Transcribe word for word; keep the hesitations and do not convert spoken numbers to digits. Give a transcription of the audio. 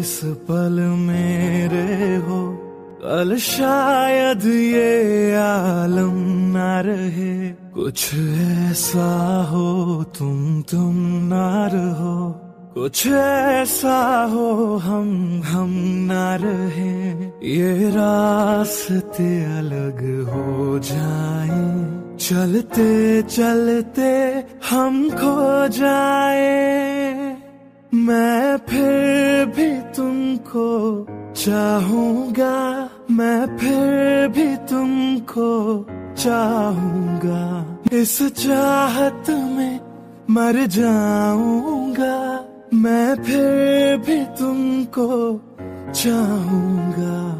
इस पल मेरे हो, कल शायद ये आलम ना रहे। कुछ ऐसा हो तुम तुम ना रहो, कुछ ऐसा हो हम हम ना रहे। ये रास्ते अलग हो जाएं, चलते चलते हम खो जाए। मैं फिर भी तुमको चाहूंगा, मैं फिर भी तुमको चाहूंगा। इस चाहत में मर जाऊंगा, मैं फिर भी तुमको चाहूंगा।